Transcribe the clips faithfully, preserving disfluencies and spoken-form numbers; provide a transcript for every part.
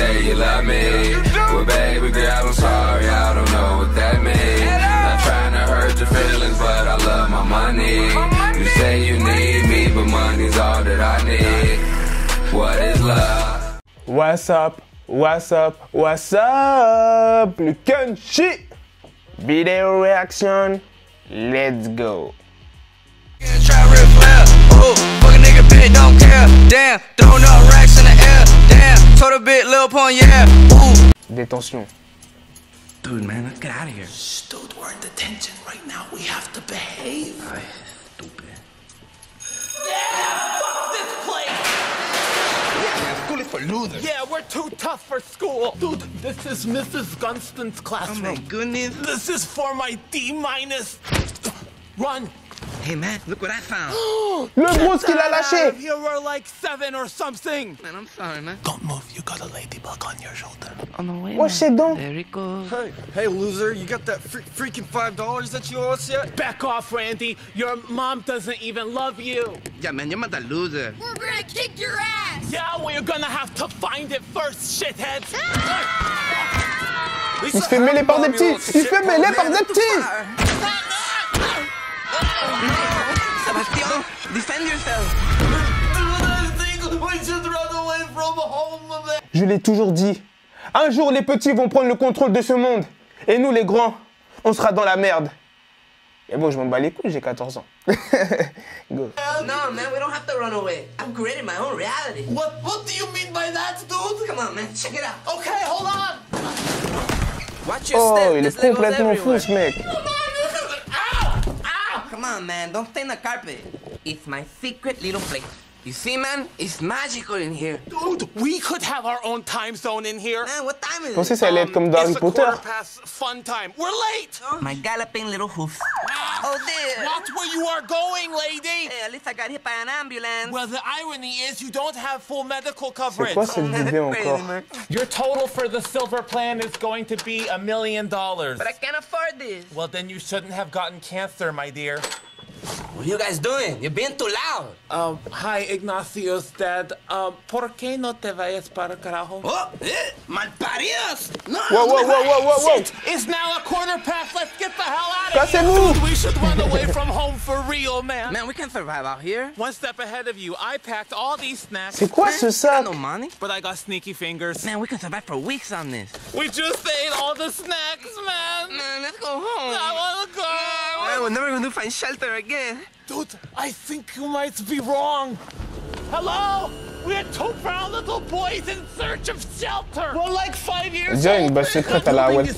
say you love me. Well, baby girl, I'm sorry, I don't know what that means. Not trying to hurt your feelings, but I love my money. You say you need me, but money's all that I need. What is love? What's up? What's up? What's up? Le country! Video reaction, let's go! Détention. Dude, man, let's get out of here. Dude, we're in detention right now. We have to behave. I, stupid. Yeah, fuck this place. Yeah, school is for losers. Yeah, we're too tough for school. Dude, this is Missus Gunston's classroom. Oh my goodness. This is for my D minus. Run. Hey man, look what I found. Le brousse qu'il a lâché. You were like seven or something. Man, I'm sorry, man. Don't move. You got a ladybug on your shoulder. On the way. What's it done? There it goes. Hey, hey, loser! You got that fre freaking five dollars that you owe us yet? Back off, Randy. Your mom doesn't even love you. Yeah, man, your mother loser. We're gonna kick your ass. Yeah, we're gonna have to find it first, shitheads. Ah! Il se fait mêler par des petits. Il se fait mêler par des petits. Sebastian, defend yourself. Je l'ai toujours dit. Un jour, les petits vont prendre le contrôle de ce monde. Et nous, les grands, on sera dans la merde. Et bon, je m'en bats les couilles, j'ai quatorze ans. Go. No, man, we don't have to run away. I'm creating my own reality. What, what do you mean by that, dude? Come on, man, check it out. Okay, hold on. Watch your step. Oh, il est complètement fou, ce mec. Come on, man, don't stain the carpet. It's my secret little place. You see, man, it's magical in here. Dude, we could have our own time zone in here. Man, what time is it? Pensez ça allait être comme dans Harry Potter. It's a quarter past fun time. We're late. My galloping little hoofs. Oh dear. Watch where you are going, lady. Hey, at least I got hit by an ambulance. Well, the irony is you don't have full medical coverage. C'est quoi cette vidéo encore? Your total for the silver plan is going to be a million dollars. But I can't afford this. Well, then you shouldn't have gotten cancer, my dear. What are you guys doing? You're being too loud. Um, hi, Ignacio's dad. Um, ¿por qué no te vayas para carajo? Oh, eh, malparidos! No, whoa, whoa, whoa, whoa, whoa, whoa! Shit, it's now a quarter past. Let's get the hell out of here. Dude, we should run away from home for real, man. Man, we can survive out here. One step ahead of you. I packed all these snacks. C'est quoi ce sac? I got no money, but I got sneaky fingers. Man, we can survive for weeks on this. We just ate all the snacks, man. Man, let's go home. I wanna go. Man, we're never gonna find shelter again. Dude, I think you might be wrong. Hello? We had two brown little boys in search of shelter. We're like five years old. But it's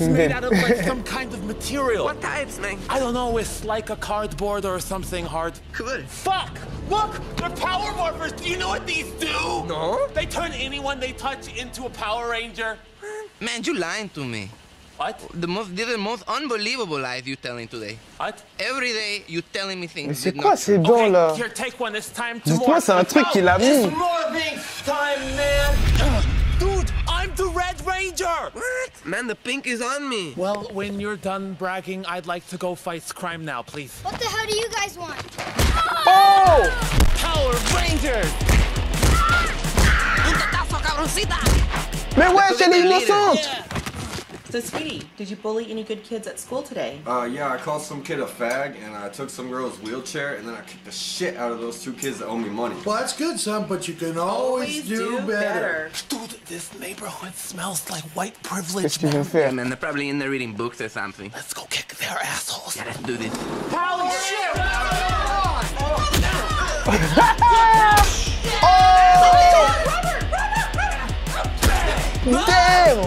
made out of like some kind of material. What types, man? I don't know. It's like a cardboard or something hard. Good. Fuck! Look, they're power morphers. Do you know what these do? No. They turn anyone they touch into a Power Ranger. Man, you lying to me. What? The most, the most unbelievable lies you telling today. What? Every day you telling me things. Mais c'est quoi ces dents là? Dites-moi, c'est un truc qu'il a mis. Dude, I'm the Red Ranger. What? Man, the pink is on me. Well, when you're done bragging, I'd like to go fight crime now, please. What the hell do you guys want? Oh! Power Rangers. Mais ouais, elle est innocente. So, sweetie, did you bully any good kids at school today? Uh, yeah, I called some kid a fag, and I took some girl's wheelchair, and then I kicked the shit out of those two kids that owe me money. Well, that's good, son, but you can always, always do, do better. better. Dude, this neighborhood smells like white privilege. Yeah, man, they're probably in there reading books or something. Let's go kick their assholes. Yeah, let's do this. Holy shit! Oh! Damn! Oh,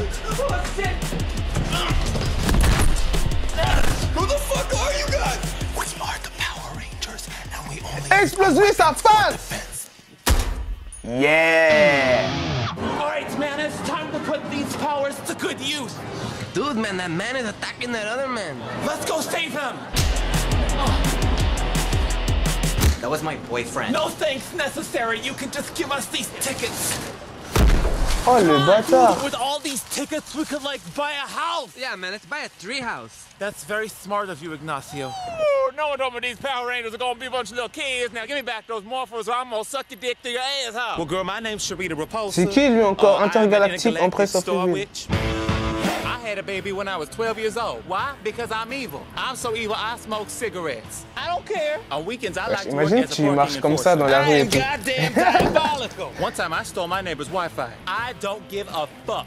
shit! Explose-lui sa face! Yeah! Alright, man, it's time to put these powers to good use. Dude, man, that man is attacking that other man. Let's go save him! That was my boyfriend. No thanks necessary. You can just give us these tickets. Oh, le bâtard! With all these tickets, we could like buy a house. Yeah, man, let's buy a tree house. That's very smart of you, Ignacio. Oh, know them, but these Power Rangers are gonna be a bunch of little kids. Now give me back those morphers, or I'm gonna suck your dick through your asshole. Well, girl, my name's Sharita Repulsa. C'est qui lui encore, intergalactique en presse officielle? I had a baby when I was twelve years old. Why? Because I'm evil. I'm so evil, I smoke cigarettes. I don't care. On weekends, I like to work as a parking enforcer. I am goddamn diabolical. One time, I stole my neighbor's Wi-Fi. I don't give a fuck.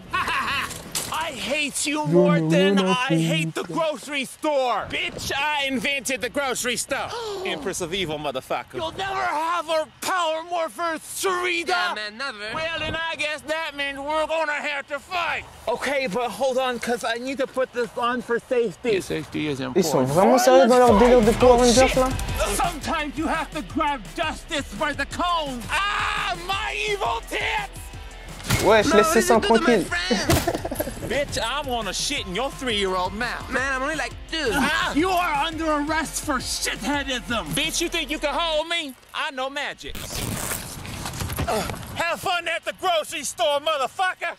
I hate you more than I hate the grocery store. Bitch, I invented the grocery store. Empress of evil, motherfucker. You'll never have a power morpher, Sharita. Yeah, man, never. Well, then I guess that means we're gonna have to fight. Okay, but hold on, because I need to put this on for safety. Yeah, safety is important. Ils sont vraiment sérieux dans leur délire de Power Rangers, là? Sometimes you have to grab justice by the cones. Ah, my evil tits! Wesh, laissez ça tranquille. Bitch, I wanna shit in your three-year-old mouth. Man, I'm only like, dude. Ah, you are under arrest for shitheadism. Bitch, you think you can hold me? I know magic. Uh, have fun at the grocery store, motherfucker.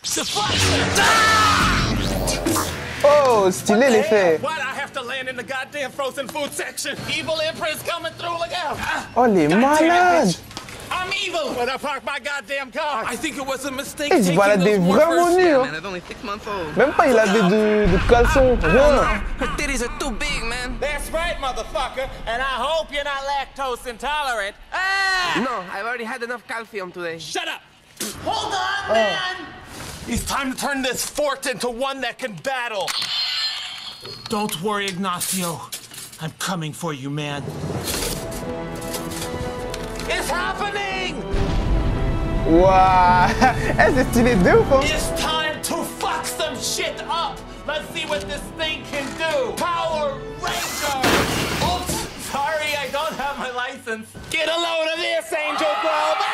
Oh, stylé l'effet. Why'd I have to land in the goddamn frozen food section? Evil Empress coming through, look out. Oh, les malades. I'm evil when I park my goddamn car. I think it was a mistake. Il se baladait vraiment nu, hein. Même pas il avait de, de caleçon, rien. Her titties are too big, man. That's right, motherfucker. And I hope you're not lactose intolerant. Ah! No, I've already had enough calcium today. Shut up. Hold on, oh. man. It's time to turn this fort into one that can battle. Don't worry, Ignacio. I'm coming for you, man. It's happening! Wow! It's time to fuck some shit up! Let's see what this thing can do! Power Ranger! Oops! Sorry, I don't have my license! Get a load of this, Angel Grove!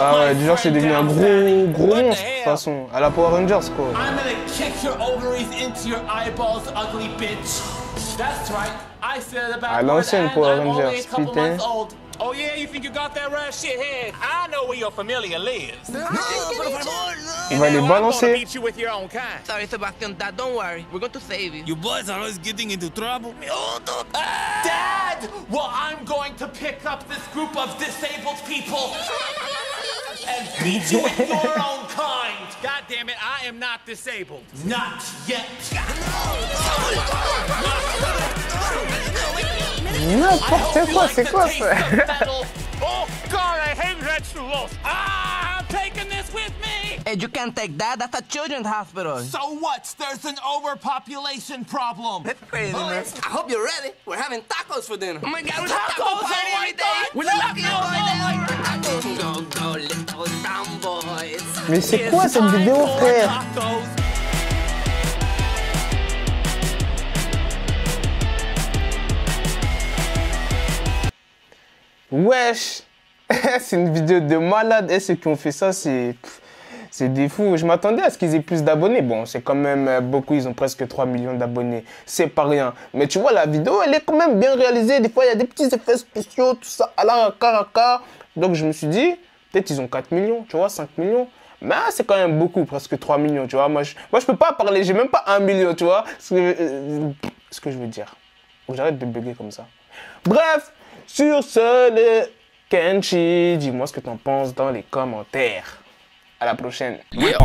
Ah ouais, du genre, c'est devenu un gros, gros monstre, de toute façon, à la Power Rangers, quoi. I'm gonna kick your ovaries into your eyeballs, ugly bitch! That's right. I said about I lost him for I'm only a couple months old. Oh yeah, you think you got that right, shithead? I know where your familia lives. No, I'm gonna beat you with your own kind. Sorry, Sebastian, Dad, don't worry. We're going to save you. You boys are always getting into trouble. Dad! Well, I'm going to pick up this group of disabled people and beat you with your own kind. God damn it, I am not disabled. Not yet. N'importe quoi, c'est quoi ça? Oh God, I hate vegetables. Ah, I'm taking this with me. And you can't take that. That's a children's hospital. So what? There's an overpopulation problem. That's crazy, man. I hope you're ready. We're having tacos for dinner. Oh my God, we're tacos every day. We're lucky right now. Go go little brown boys. Mais c'est quoi cette vidéo, frère? Wesh, c'est une vidéo de malade. Et ceux qui ont fait ça, c'est des fous. Je m'attendais à ce qu'ils aient plus d'abonnés. Bon, c'est quand même beaucoup. Ils ont presque trois millions d'abonnés. C'est pas rien. Mais tu vois, la vidéo, elle est quand même bien réalisée. Des fois, il y a des petits effets spéciaux, tout ça, à la caractère. Donc, je me suis dit, peut-être ils ont quatre millions, tu vois, cinq millions. Mais c'est quand même beaucoup, presque trois millions, tu vois. Moi, je, moi, je peux pas parler. J'ai même pas un million, tu vois. Ce que, euh, ce que je veux dire. J'arrête de bugger comme ça. Bref. Sur ce, le Kenchi, dis-moi ce que t'en penses dans les commentaires. À la prochaine. Yeah.